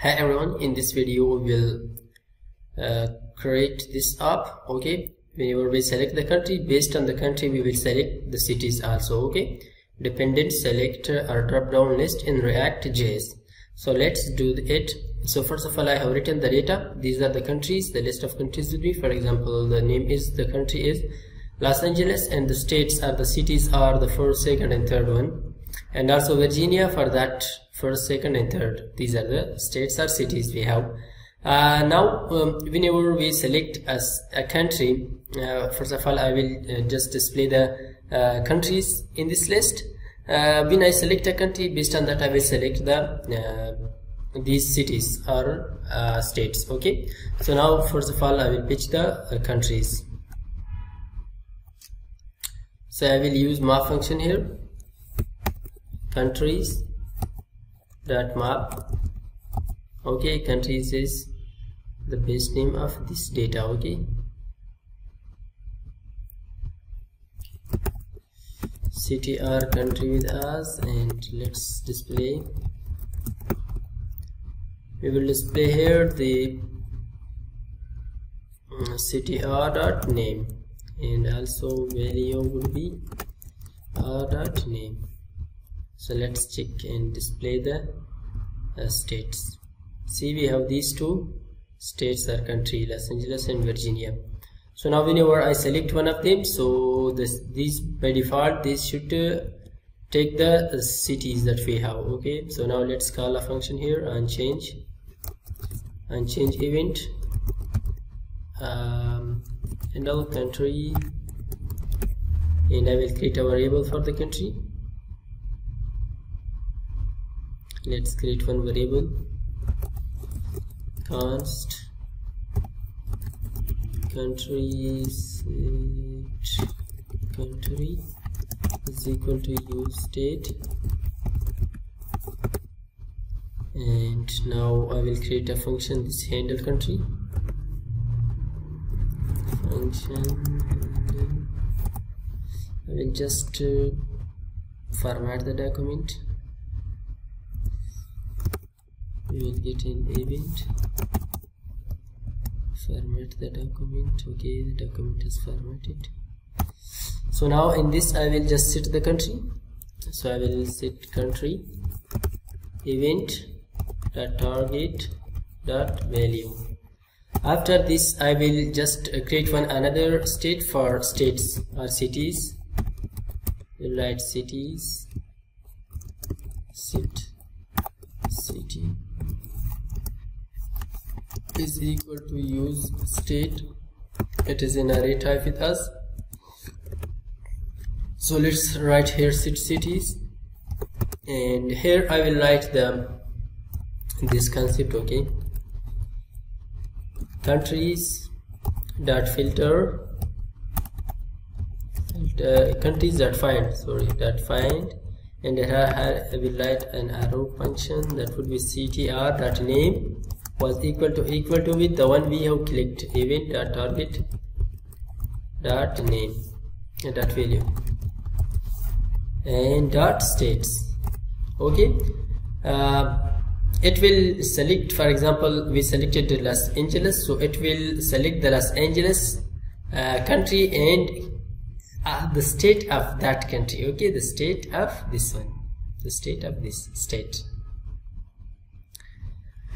Hi everyone, in this video we'll create this app. Okay, whenever we select the country, based on the country we will select the cities also. Okay, dependent selector or drop down list in React JS. So let's do it. So first of all, I have written the data. These are the countries, the list of countries will be, for example, the name is, the country is Los Angeles, and the states are, the cities are the first, second and third one, and also Virginia for that first, second and third. These are the states or cities we have. Now whenever we select a country, first of all I will just display the countries in this list. When I select a country, based on that I will select the these cities or states. Okay, so now first of all I will pitch the countries. So I will use map function here, countries dot map. Okay, countries is the base name of this data. Okay, city or country with us, and let's display. We will display here the city r dot name, and also value would be r dot name. So let's check and display the states. See, we have these two states or country, Los Angeles and Virginia. So now whenever I select one of them, so these by default this should take the cities that we have. Okay, so now let's call a function here, unchange event, handle country, and I will create a variable for the country. Let's create one variable, const countries country is equal to use state. And now I will create a function, this handle country function. I will just format the document. We will get an event, format the document. Okay, the document is formatted. So now in this I will just set the country. So I will set country event dot target dot value. After this I will just create one another state for states or cities. We'll write cities, set city is equal to use state. It is an array type with us. So let's write here set cities, and here I will write this concept. Okay, countries dot filter, countries dot find, sorry, dot find, and here I will write an arrow function that would be ctr dot name was equal to with the one we have clicked, event dot target dot name dot value and dot states. Okay, it will select, for example we selected Los Angeles, so it will select the Los Angeles country and the state of that country. Okay, the state of this one, the state of this state.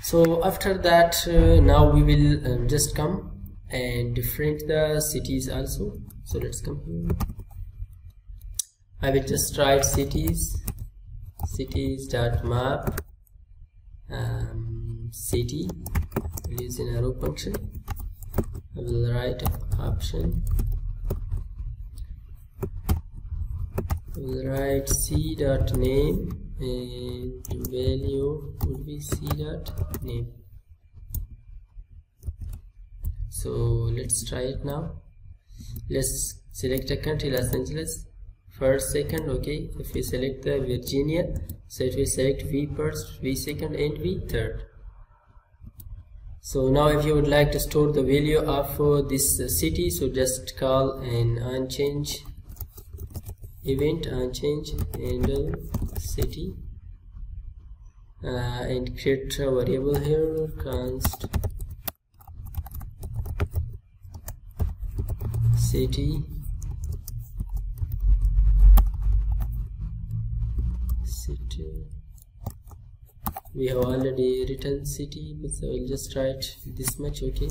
So after that now we will just come and different the cities also. So let's come here, I will just write cities dot map city, we'll use an arrow function. I will write option, I will write c dot name, and value would be c dot name. So let's try it now. Let's select a country, Los Angeles first, second. Okay, if we select the Virginia, so it will select v first, v second and v third. So now if you would like to store the value of this city, so just call an unchange event, unchange handle city, and create a variable here, const city we have already written city, so we'll just write this much. Okay,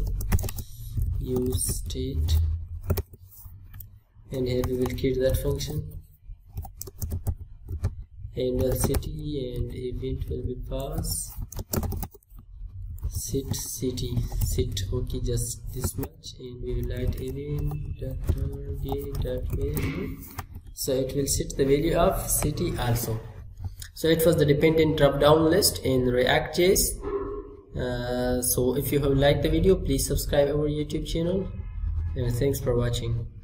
use state, and here we will create that function, and a city and event will be pass sit city sit. Okay, just this much, and we will write event .value, so it will set the value of city also. So it was the dependent drop-down list in React.js. So if you have liked the video, please subscribe our YouTube channel, and thanks for watching.